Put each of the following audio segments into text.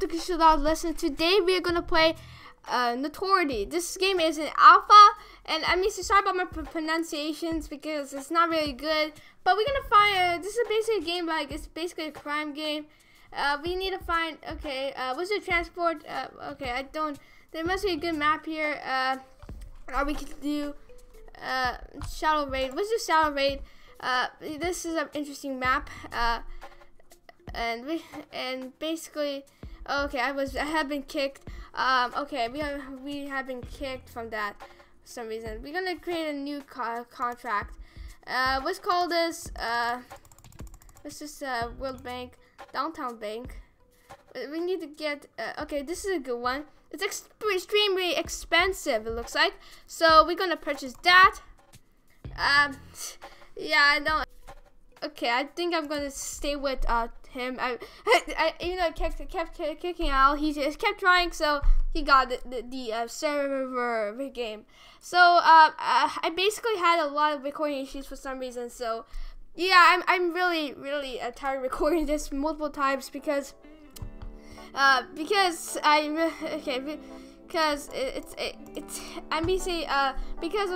welcome to Shadow Lesson. Today we are gonna play Notoriety. This game is an alpha, and I mean, so sorry about my pronunciations because it's not really good. But we're gonna find. This is basically a game like it's basically a crime game. We need to find. Okay, what's the transport? Okay, I don't. There must be a good map here. Or we could do Shadow Raid. What's the Shadow Raid? This is an interesting map. And basically, okay, I have been kicked. Okay, we have been kicked from that for some reason. We're gonna create a new contract. Let's call this. Let's just World Bank, Downtown Bank. We need to get. Okay, this is a good one. It's extremely expensive. It looks like. So we're gonna purchase that. Yeah, I don't. Okay, I think I'm gonna stay with him. I you know, kept kicking out. He just kept trying, so he got the server game. So I basically had a lot of recording issues for some reason. So yeah, I'm really tired of recording this multiple times because of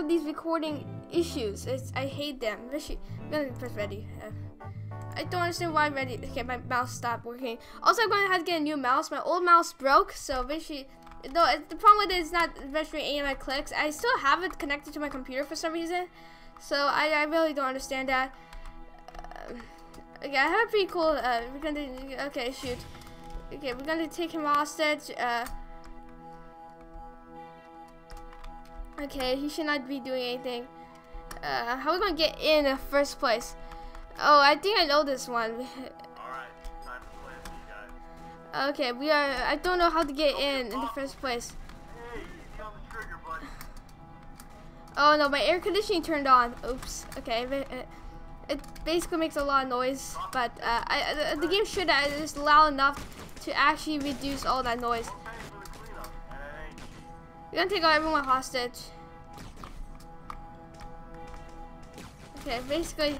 these recording issues. I hate them. I'm gonna press ready. I don't understand why ready. Okay, my mouse stopped working. Also, I'm gonna have to get a new mouse. My old mouse broke, so basically, though the problem with it is not registering any of my clicks. I still have it connected to my computer for some reason, so I really don't understand that. Okay, I have a pretty cool. We're gonna okay shoot. Okay, we're gonna take him hostage. Okay, he should not be doing anything. How are we gonna get in the first place? Oh, I think I know this one. Alright, time to play, you guys. Okay, we are. I don't know how to get in the first place. Hey, you on the trigger, buddy. Oh no, my air conditioning turned on. Oops. Okay, it basically makes a lot of noise, but the game should is loud enough to actually reduce all that noise. We're gonna take everyone hostage. Okay, basically,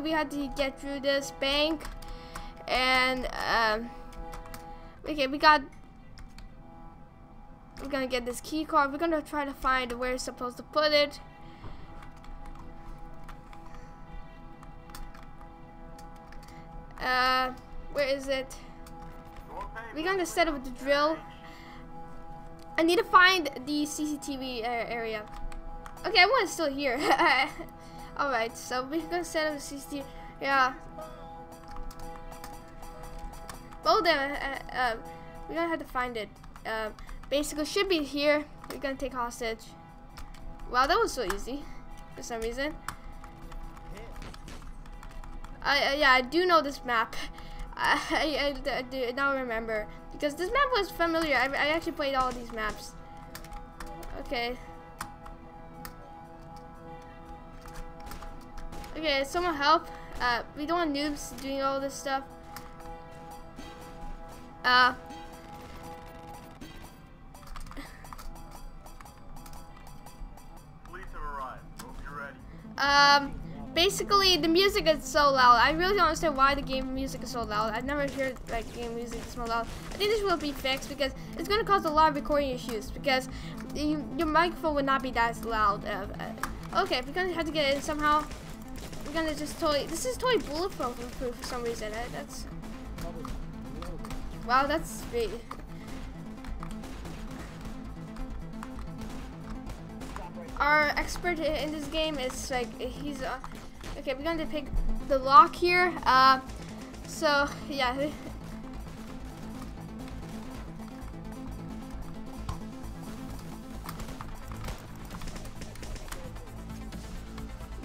we had to get through this bank, and okay, we're gonna get this key card. We're gonna try to find where it's supposed to put it. Where is it? We're gonna set up the drill. I need to find the CCTV area. Okay, everyone's still here. Alright, so we're gonna set up the CCTV. Yeah. Well then, we're gonna have to find it. Basically, should be here. We're gonna take hostage. Wow, that was so easy for some reason. Yeah, I do know this map. I do not remember because this map was familiar. I actually played all these maps. Okay. Okay, someone help. We don't want noobs doing all this stuff. Police have arrived. Hope you're ready. Basically, the music is so loud. I really don't understand why the game music is so loud. I've never heard like game music so loud. I think this will be fixed because it's gonna cause a lot of recording issues because your microphone would not be that loud. Okay, we're gonna have to get in somehow. We're gonna just totally. This is totally bulletproof for some reason. That's wow. That's great. Our expert in this game is like he's okay. We're gonna pick the lock here. So yeah.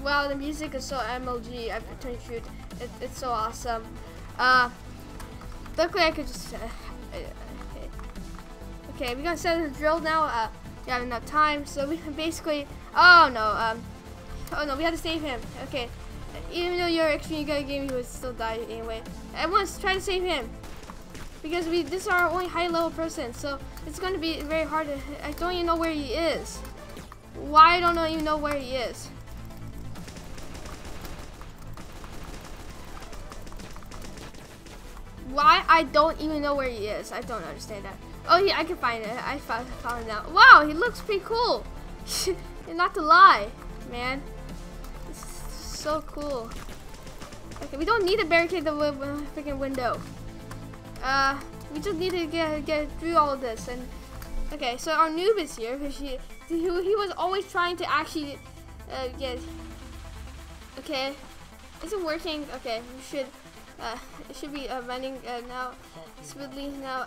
Wow, the music is so MLG. I pretend to shoot. It's so awesome. Luckily I could just. Okay, we're gonna set the drill now. We have enough time, so we can basically. Oh no, we had to save him. Okay, even though you're extremely good at game, he would still die anyway. Everyone's trying to save him because this is our only high-level person, so it's going to be very hard. I don't even know where he is. Why I don't even know where he is? Why? I don't even know where he is. I don't understand that. Oh, yeah, I can find it. I found it out. Wow, he looks pretty cool. And not to lie, man. This is so cool. Okay, we don't need to barricade the freaking window. We just need to get through all of this. And okay, so our noob is here because he was always trying to actually get. Okay, is it working? Okay, we should. It should be running now smoothly. Now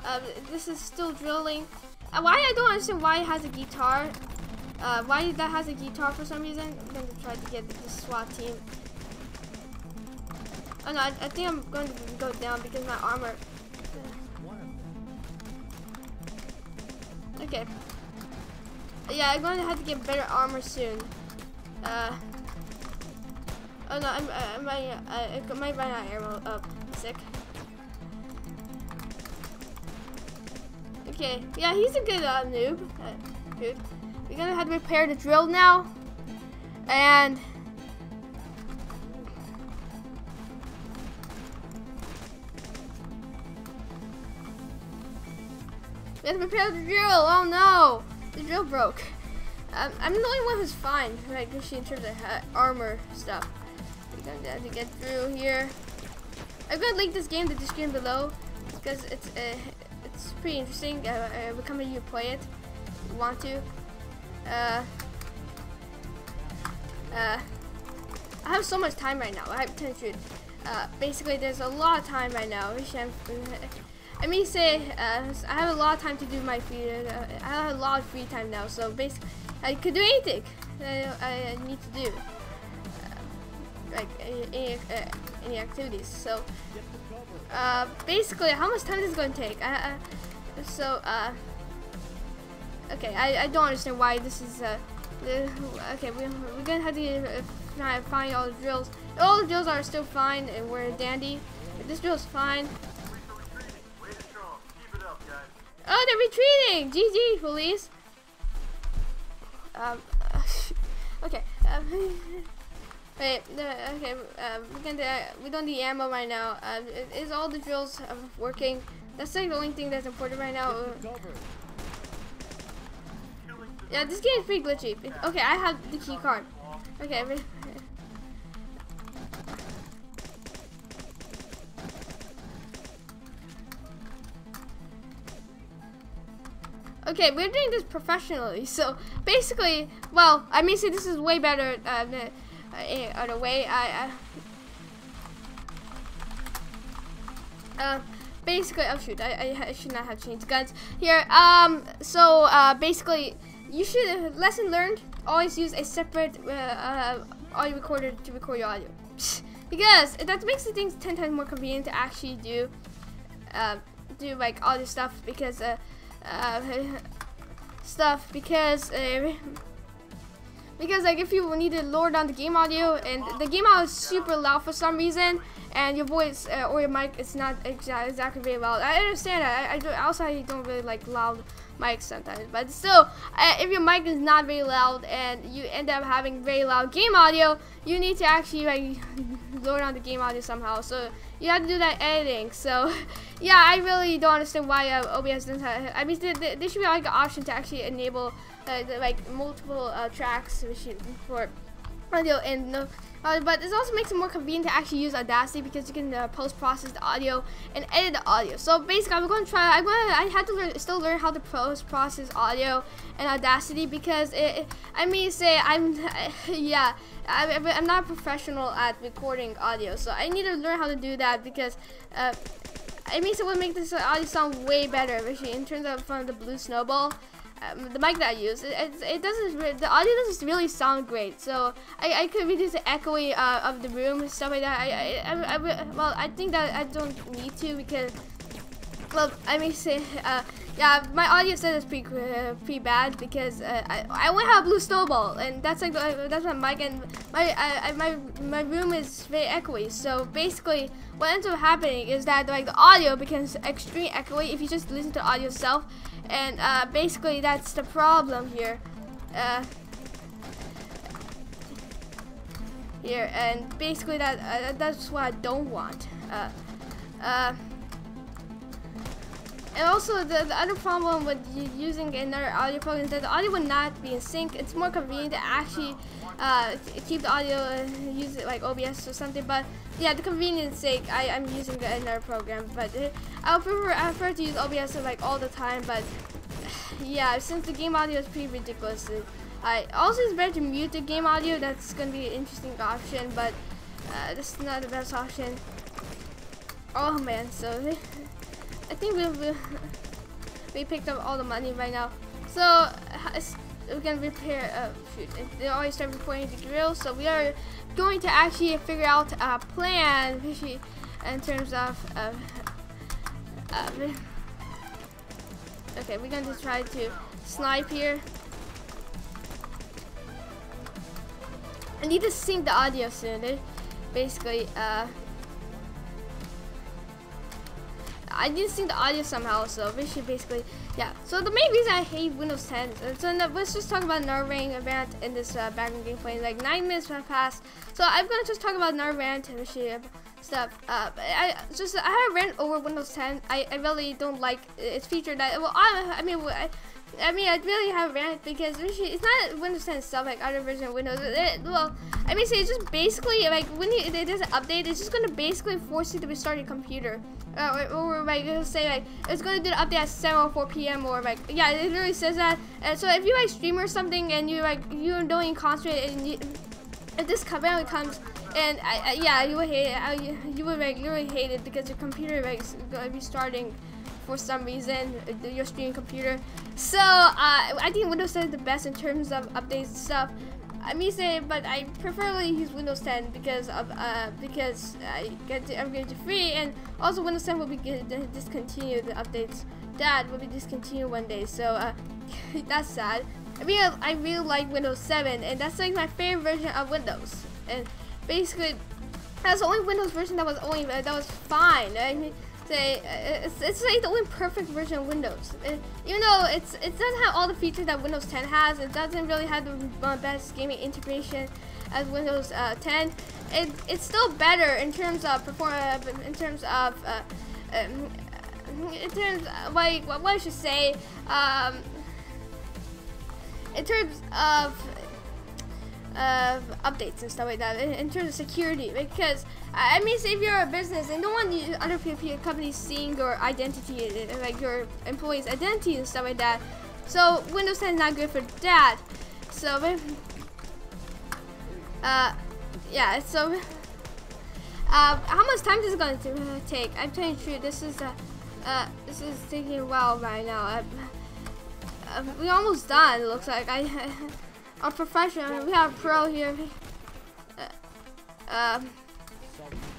this is still drilling. Why I don't understand why it has a guitar. Why that has a guitar for some reason. I'm going to try to get the SWAT team. Oh no, I think I'm going to go down because my armor. Okay. Yeah, I'm going to have to get better armor soon. Oh no, I might run out of ammo. Oh, sick. Okay, yeah, he's a good noob. Dude. We're gonna have to repair the drill now. And we have to repair the drill. Oh no, the drill broke. I'm the only one who's fine, right? Because she in terms of armor stuff. We're gonna have to get through here. I'm gonna link this game to the description below because it's pretty interesting. I recommend you play it if you want to. I have so much time right now. I have 10 shoot. Basically, there's a lot of time right now. I mean, say I have a lot of time to do my free. I have a lot of free time now, so basically, I could do anything that I need to do, like any activities. So, basically, how much time is going to take? Okay, I don't understand why this is, okay, we're gonna have to find all the drills. All the drills are still fine, and we're dandy. This drill's fine. Way to strong. Keep it up, guys. Oh, they're retreating! GG, police! Okay, wait, okay, we don't need ammo right now. Is all the drills working? That's like the only thing that's important right now. Yeah, this game is pretty glitchy. Okay, I have the key card. Okay. Okay, we're doing this professionally. So basically, well, I mean, see, this is way better in a way. Basically, oh shoot, I should not have changed guns here. So basically. You should, lesson learned, always use a separate audio recorder to record your audio. Because that makes the things 10 times more convenient to actually do like audio stuff because, like if you need to lower down the game audio and the game audio is super loud for some reason and your voice or your mic is not exactly very loud. I understand that. I don't really like loud mics sometimes, but still, if your mic is not very loud and you end up having very loud game audio, you need to actually like lower down the game audio somehow. So you have to do that editing. So yeah, I really don't understand why OBS doesn't have. I mean, there should be like an option to actually enable like multiple tracks for audio and no. But this also makes it more convenient to actually use Audacity because you can post-process the audio and edit the audio. So basically, I had to still learn how to post-process audio and Audacity because I'm not professional at recording audio, so I need to learn how to do that because it would make this audio sound way better. Actually, in terms of the Blue Snowball. The mic that I use, the audio doesn't really sound great, so I could reduce the echoing of the room and stuff like that. Well, I think that I don't need to because, well, yeah, my audio set is pretty bad because I only have a Blue Snowball and that's like that's my mic and my room is very echoey. So basically, what ends up happening is that like the audio becomes extremely echoey if you just listen to the audio itself. And basically, that's the problem here. And basically, that's what I don't want. And also, the other problem with using another audio plugin is that the audio would not be in sync. It's more convenient to actually keep the audio and use it like OBS or something. But yeah, the convenience sake, I'm using another program. But I prefer to use OBS like all the time. But yeah, since the game audio is pretty ridiculous, also it's better to mute the game audio. That's going to be an interesting option, but that's not the best option. Oh man, so. I think we picked up all the money right now, so we're gonna repair. Shoot, they always start reporting the drill, so we are going to actually figure out a plan in terms of. Okay, we're going to try to snipe here. I need to sync the audio soon. Basically, I didn't sync the audio somehow, so we should basically, yeah. So the main reason I hate Windows 10, so let's just talk about Nerd Rant event in this background gameplay. Like 9 minutes have passed, so I'm gonna just talk about Nerd Rant and stuff. I have a rant over Windows 10. I really don't like its feature that. Well, I mean, I really have a rant because it's not Windows 10 itself, like other version of Windows. It's just basically like when it does an update, it's just gonna basically force you to restart your computer. Or like it'll say like it's gonna do the update at 7:04 p.m. or like yeah, it really says that. And so if you like stream or something and you like you don't even concentrate and you, if this command comes and yeah, you would hate it. You would hate it because your computer like is gonna be starting. For some reason, your streaming computer. So I think Windows 10 is the best in terms of updates and stuff. I mean, say, but I preferably use Windows 10 because I get to upgrade to free, and also Windows 10 will be discontinued. The updates that will be discontinued one day. So that's sad. I really like Windows 7, and that's like my favorite version of Windows. And basically, that's the only Windows version that was only that was fine. I mean. It's like the only perfect version of Windows. Even though it doesn't have all the features that Windows 10 has, it doesn't really have the best gaming integration as Windows 10. It's still better in terms of performance, in terms of updates and stuff like that in terms of security, because I mean, say if you're a business and don't want other companies seeing your identity, like your employees' identity and stuff like that. So Windows 10 is not good for that. So, yeah. So, how much time is it going to take? I'm telling you, true, this is taking a while right now. We're almost done. It looks like Our professional, we have a pro here.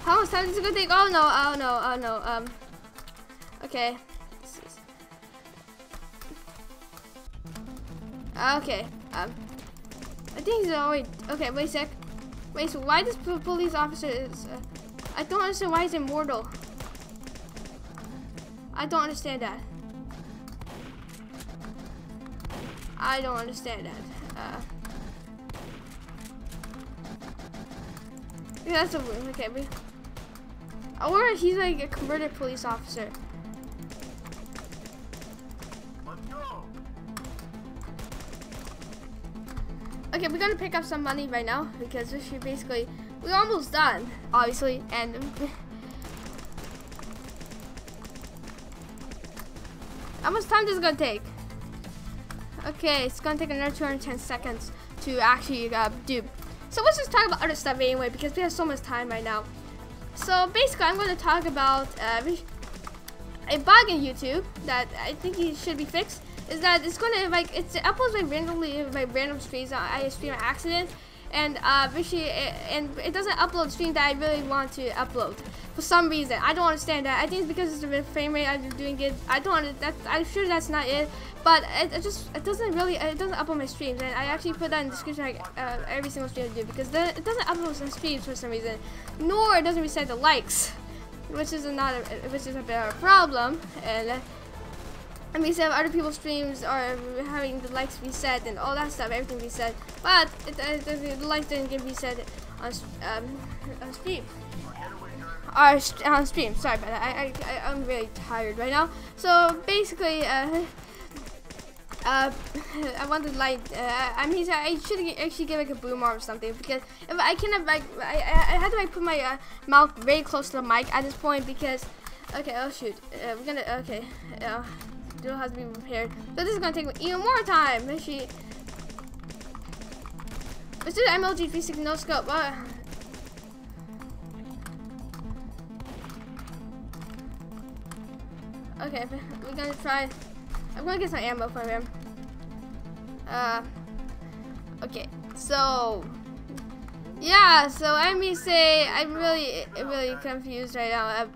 How much time is it gonna take? Oh no, oh no, oh no. Okay. Okay. I think he's already. Okay, wait a sec. Wait, so why this police officer is? I don't understand why he's immortal. I don't understand that. I don't understand that. Yeah, that's a room. Okay, or he's like a converted police officer. Okay, we're gonna pick up some money right now because we should basically we're almost done, obviously, and. How much time is it gonna take? Okay, it's gonna take another 210 seconds to actually do. So let's just talk about other stuff anyway because we have so much time right now. So basically, I'm gonna talk about a bug in YouTube that I think it should be fixed. Is that it's gonna like it uploads like randomly like random streams. I stream an accident, and it doesn't upload stream that I really want to upload for some reason. I don't understand that. I think it's because it's the frame rate I'm doing it. I don't. I'm sure that's not it. But it doesn't upload my streams, and I actually put that in the description like every single stream I do because it doesn't upload some streams for some reason, nor it doesn't reset the likes, which is a bit of a problem. And I mean, some other people's streams are having the likes reset and all that stuff, everything reset, but the likes didn't get reset on stream. our stream. Sorry about that. I'm really tired right now. So basically, I wanted like I should actually get like a boom arm or something, because if I cannot like I had to like put my mouth very close to the mic at this point, because okay, oh shoot, we're gonna okay, Doodle has to be prepared, so this is gonna take even more time. Actually, let's do the MLG 360 no scope. Okay, we're gonna try. I'm gonna get some ammo from him. Okay, so yeah, so I mean, say I'm really confused right now.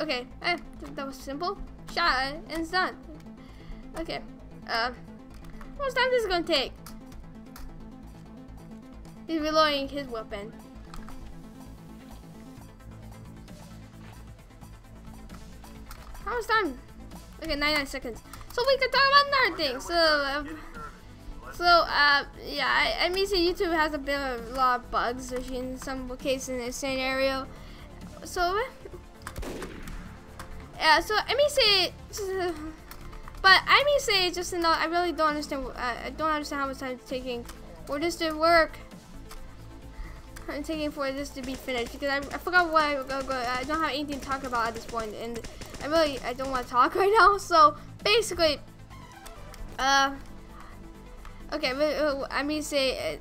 Okay, that was simple. Shot and it's done. Okay, how much time this is gonna take? He's reloading his weapon. How much time? Okay, 99 seconds. So we can talk about another thing. So, yeah, I mean, so YouTube has a lot of bugs in some cases in this scenario. So, yeah, so I mean, say, but I mean, say, just you know, I really don't understand. I don't understand how much time it's taking for this to work. I'm taking for this to be finished, because I forgot what I don't have anything to talk about at this point, and I don't want to talk right now. So basically, okay, I mean, say,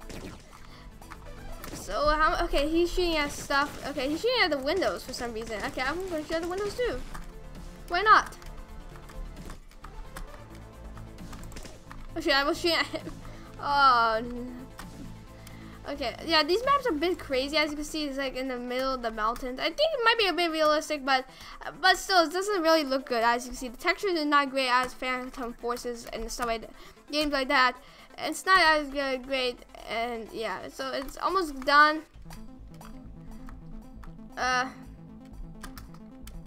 so how? Okay, he's shooting at stuff. Okay, he's shooting at the windows for some reason. Okay, I'm gonna shoot at the windows too. Why not? Okay, I was shooting at him. Oh. No. Okay, yeah, these maps are a bit crazy. As you can see, it's like in the middle of the mountains. I think it might be a bit realistic, but still, it doesn't really look good. As you can see, the textures are not great as Phantom Forces and stuff like that, games like that. It's not as great, and yeah, so it's almost done.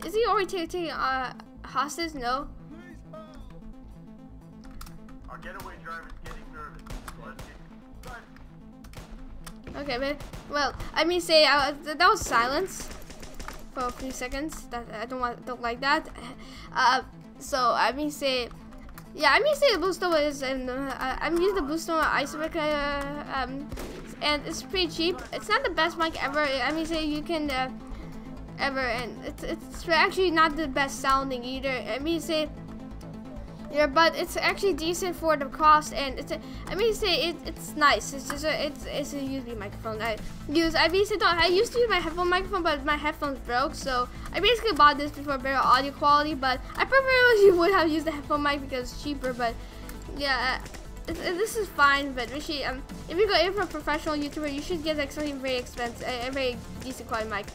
Is he already taking hostage? No. Our getaway driver's getting nervous. Okay, but well, I mean, say that was silence for a few seconds. That I don't like that. So I mean, say, yeah, I mean, say the Blue Snowball is, and I'm using the Blue Snowball icebreaker, and it's pretty cheap. It's not the best mic ever. I mean, say you can ever, and it's actually not the best sounding either. I mean, say. Yeah, but it's actually decent for the cost, and it's. I mean, say it's nice. It's just it's a USB microphone I use. I basically don't. I used to use my headphone microphone, but my headphones broke, so I basically bought this for better audio quality. But I probably would have used the headphone mic because it's cheaper. But yeah, this is fine. But actually, if you go in for a professional YouTuber, you should get like something very expensive, a very decent quality mic.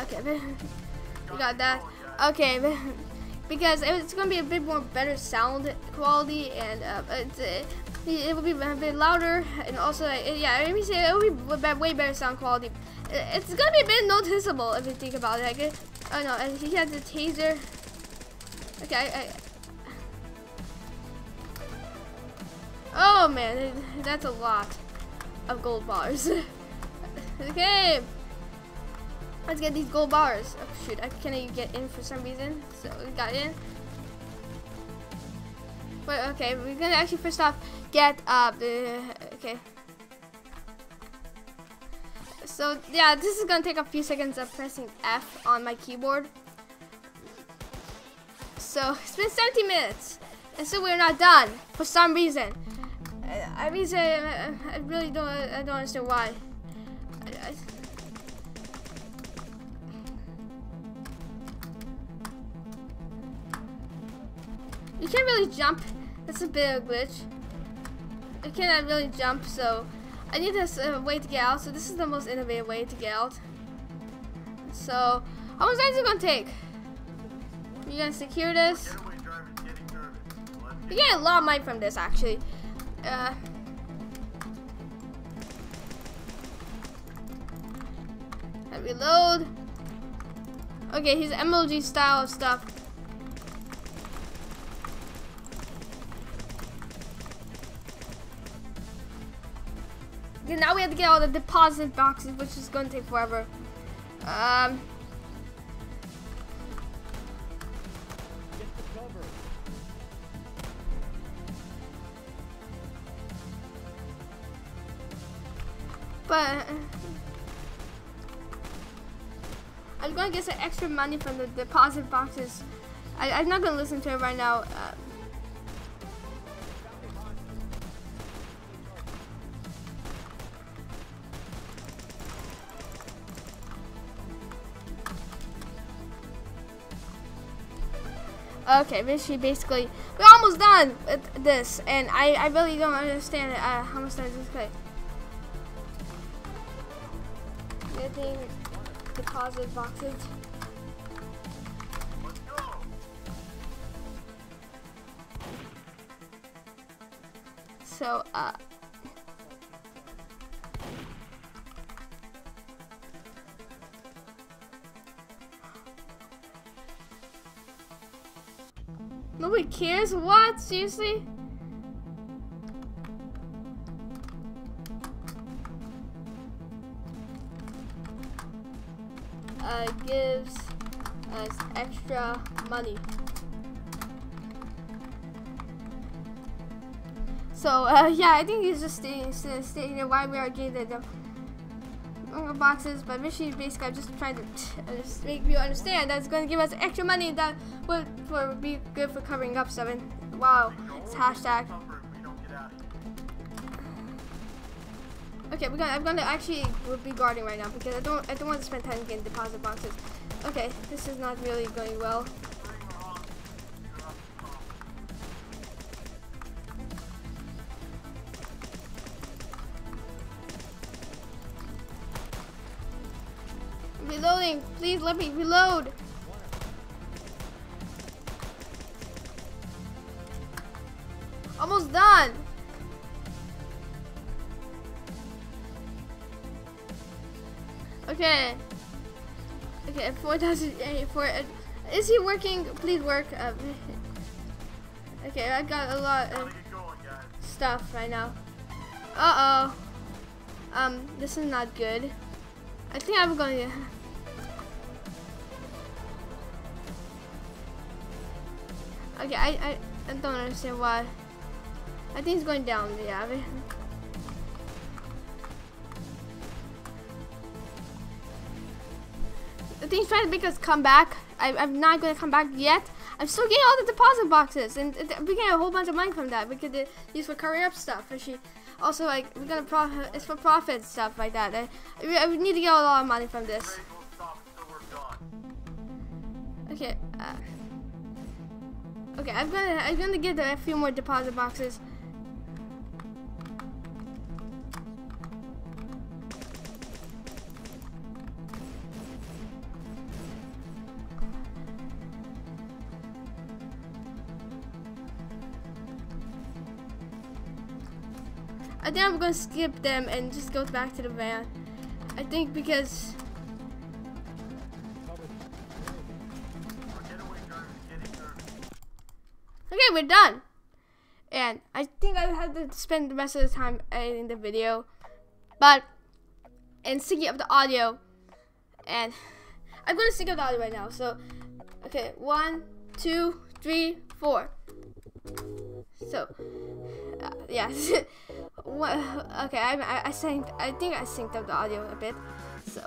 Okay, we got that. Okay. Because it's going to be a bit more better sound quality, and it will be a bit louder, and also yeah, let me say it will be way better sound quality. It's going to be a bit noticeable if you think about it. Like, oh no, and he has a taser. Okay, oh man, that's a lot of gold bars. Okay. Let's get these gold bars. Oh shoot, I can't even get in for some reason. So we got in. Wait, okay, we're gonna actually first off get okay. So yeah, this is gonna take a few seconds of pressing F on my keyboard. So it's been 70 minutes, and still we're not done for some reason. I mean, I really don't. I don't understand why. You can't really jump. That's a bit of a glitch. I cannot really jump, so I need this way to get out. So this is the most innovative way to get out. So how much time is it gonna take? You're gonna secure this. You get a lot of money from this, actually. I reload. Okay, he's MLG style of stuff. Then now we have to get all the deposit boxes, which is going to take forever. But I'm going to get some extra money from the deposit boxes. I'm not going to listen to it right now. Okay, basically, we're almost done with this, and I really don't understand how much time this takes. Getting deposit boxes. So, nobody cares? What? Seriously? Gives us extra money. So, yeah, I think he's just stating why we are getting the boxes, but mission basically I'm just trying to just make you understand that's going to give us extra money that would be good for covering up 7. Wow, it's hashtag. Okay, I'm gonna actually be guarding right now because I don't want to spend time getting deposit boxes. Okay, this is not really going well. Reloading, please let me reload. Almost done. Okay. Okay, 4,084. Is he working? Please work. Okay, I got a lot of stuff right now. Uh oh. This is not good. I think I'm going to. Okay, I don't understand why. I think it's going down. Yeah. I think he's trying to make us come back. I'm not going to come back yet. I'm still getting all the deposit boxes, and we get a whole bunch of money from that. We could use for cover up stuff. And she also like we're gonna it's for profit stuff like that. We need to get a lot of money from this. Okay. Okay. I'm gonna get a few more deposit boxes. I think I'm gonna skip them and just go back to the van. I think because okay, we're done. And I think I had to spend the rest of the time editing the video, and syncing up the audio. And I'm gonna sync up the audio right now. So, okay, 1, 2, 3, 4. So, yeah. Okay, I think I synced up the audio a bit. So,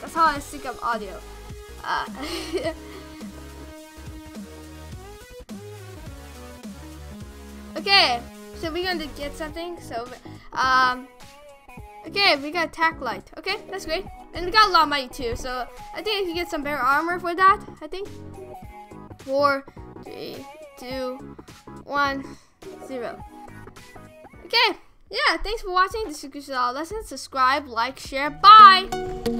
that's how I sync up audio. Okay, so we're gonna get something. So, okay, we got attack light. Okay, that's great. And we got a lot of money too. So, I think I can get some better armor for that. I think. 4, 3, 2, 1, 0. Okay, yeah, thanks for watching. This is all lessons. Subscribe, like, share, bye.